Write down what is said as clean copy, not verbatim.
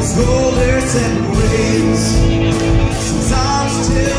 These rollers and waves, sometimes till